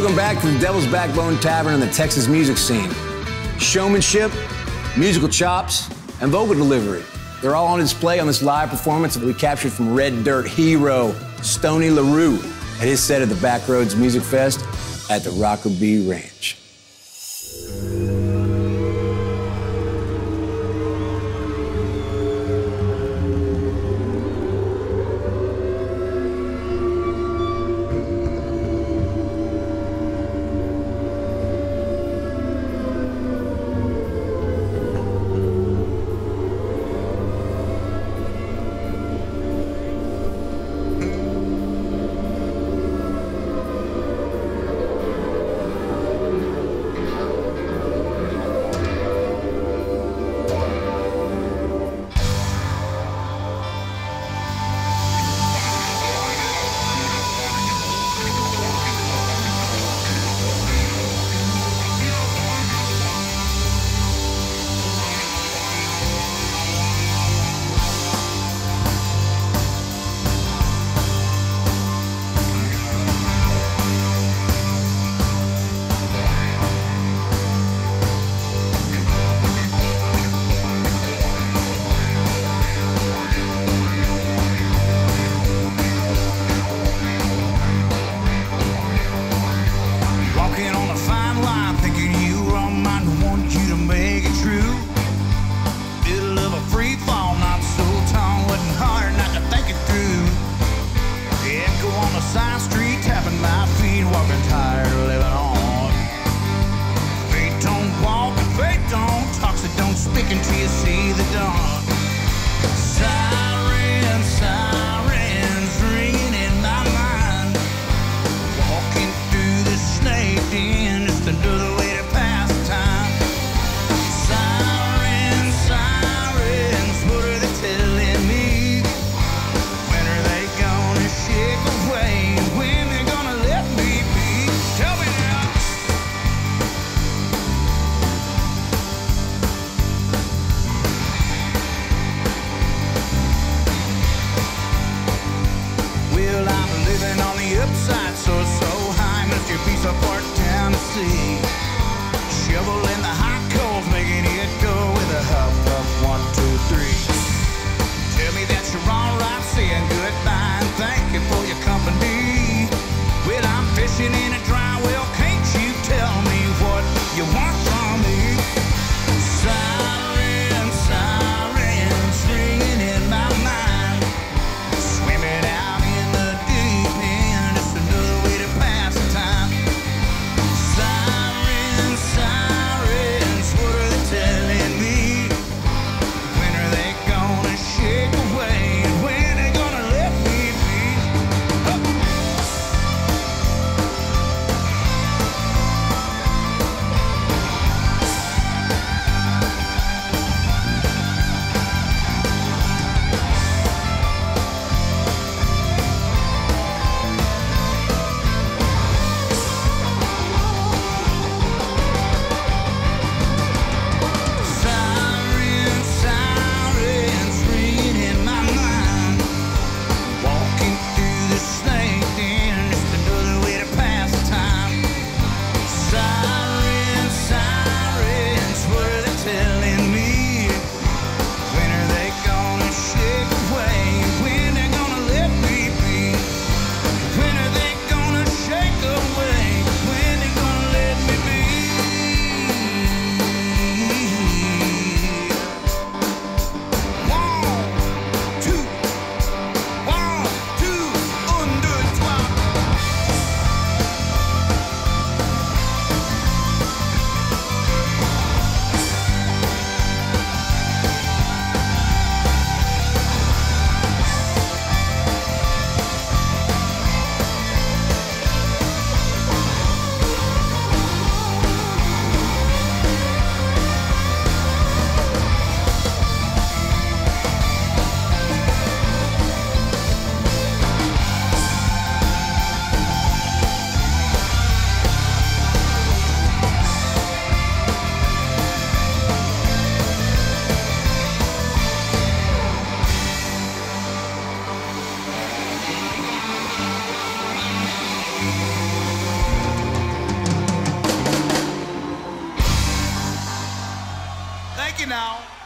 Welcome back to the Devil's Backbone Tavern and the Texas music scene. Showmanship, musical chops, and vocal delivery. They're all on display on this live performance that we captured from Red Dirt hero Stoney LaRue at his set at the Backroads Music Fest at the Rocker B Ranch. Thank you now.